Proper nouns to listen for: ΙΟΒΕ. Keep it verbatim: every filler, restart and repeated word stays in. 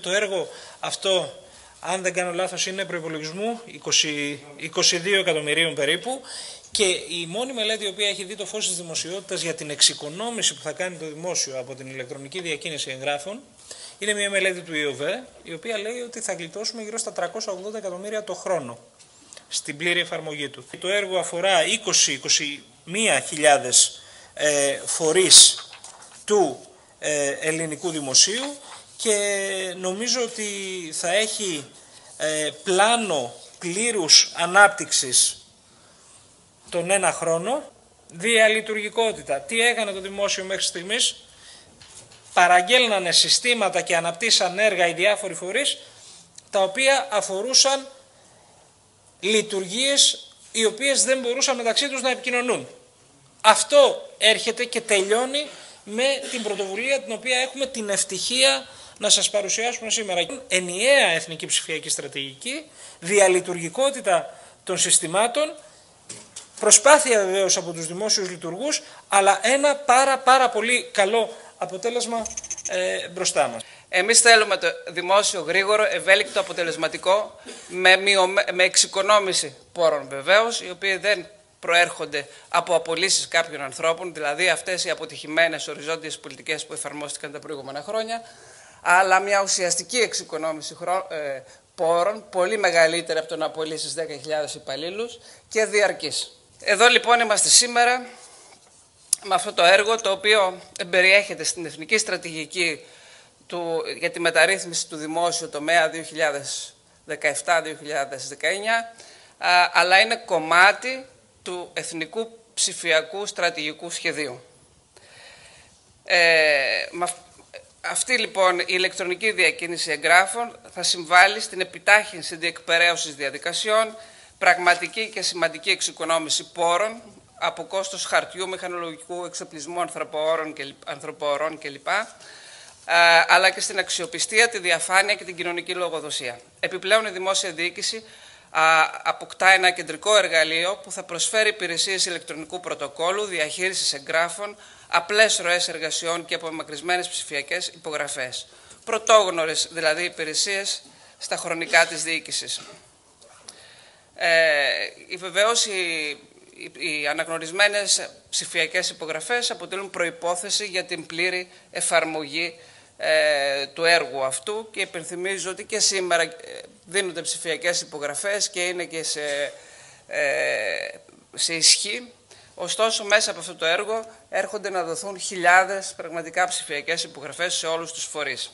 Το έργο αυτό, αν δεν κάνω λάθος, είναι προϋπολογισμού είκοσι, είκοσι δύο εκατομμυρίων περίπου και η μόνη μελέτη η οποία έχει δει το φως της δημοσιότητας για την εξοικονόμηση που θα κάνει το δημόσιο από την ηλεκτρονική διακίνηση εγγράφων είναι μια μελέτη του ΙΟΒΕ, η οποία λέει ότι θα γλιτώσουμε γύρω στα τριακόσια ογδόντα εκατομμύρια το χρόνο στην πλήρη εφαρμογή του. Το έργο αφορά είκοσι με είκοσι μία χιλιάδες ε, φορείς του ε, ελληνικού δημοσίου και νομίζω ότι θα έχει ε, πλάνο πλήρους ανάπτυξης τον ένα χρόνο. Διαλειτουργικότητα. Τι έκανε το δημόσιο μέχρι στιγμής? Παραγγέλνανε συστήματα και αναπτύσσαν έργα οι διάφοροι φορείς, τα οποία αφορούσαν λειτουργίες οι οποίες δεν μπορούσαν μεταξύ τους να επικοινωνούν. Αυτό έρχεται και τελειώνει με την πρωτοβουλία την οποία έχουμε την ευτυχία να σας παρουσιάσουμε σήμερα. Ενιαία εθνική ψηφιακή στρατηγική, διαλειτουργικότητα των συστημάτων, προσπάθεια βεβαίως από τους δημόσιους λειτουργούς, αλλά ένα πάρα πάρα πολύ καλό αποτέλεσμα ε, μπροστά μας. Εμείς θέλουμε το δημόσιο γρήγορο, ευέλικτο, αποτελεσματικό, με, μειωμέ, με εξοικονόμηση πόρων βεβαίως, οι οποίοι δεν προέρχονται από απολύσεις κάποιων ανθρώπων, δηλαδή αυτές οι αποτυχημένες οριζόντιες πολιτικές που εφαρμόστηκαν τα προηγούμενα χρόνια, αλλά μια ουσιαστική εξοικονόμηση χρό, ε, πόρων, πολύ μεγαλύτερη από το να απολύσεις δέκα χιλιάδες υπαλλήλους και διαρκής. Εδώ λοιπόν είμαστε σήμερα με αυτό το έργο, το οποίο περιέχεται στην Εθνική Στρατηγική του, για τη μεταρρύθμιση του δημόσιου τομέα δύο χιλιάδες δεκαεπτά δύο χιλιάδες δεκαεννιά, αλλά είναι κομμάτι του Εθνικού Ψηφιακού Στρατηγικού Σχεδίου. Ε, αυτή λοιπόν η ηλεκτρονική διακίνηση εγγράφων θα συμβάλλει στην επιτάχυνση διεκπεραίωσης διαδικασιών, πραγματική και σημαντική εξοικονόμηση πόρων, από κόστος χαρτιού, μηχανολογικού εξοπλισμού, ανθρωποωρών κλπ, αλλά και στην αξιοπιστία, τη διαφάνεια και την κοινωνική λογοδοσία. Επιπλέον, η δημόσια διοίκηση αποκτά ένα κεντρικό εργαλείο που θα προσφέρει υπηρεσίες ηλεκτρονικού πρωτοκόλου, διαχείρισης εγγράφων, απλές ροές εργασιών και απομακρυσμένες ψηφιακές υπογραφές. Πρωτόγνωρες δηλαδή υπηρεσίες στα χρονικά της διοίκησης. Ε, βεβαίως, η Οι αναγνωρισμένες ψηφιακές υπογραφές αποτελούν προϋπόθεση για την πλήρη εφαρμογή ε, του έργου αυτού και υπενθυμίζω ότι και σήμερα δίνονται ψηφιακές υπογραφές και είναι και σε, ε, σε ισχύ. Ωστόσο, μέσα από αυτό το έργο έρχονται να δοθούν χιλιάδες πραγματικά ψηφιακές υπογραφές σε όλους τους φορείς.